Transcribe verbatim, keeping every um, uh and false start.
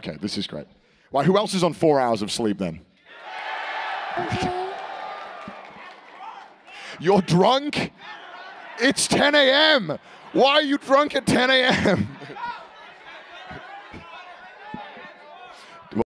Okay, this is great. Why, who else is on four hours of sleep then? You're drunk? It's ten a m Why are you drunk at ten a m?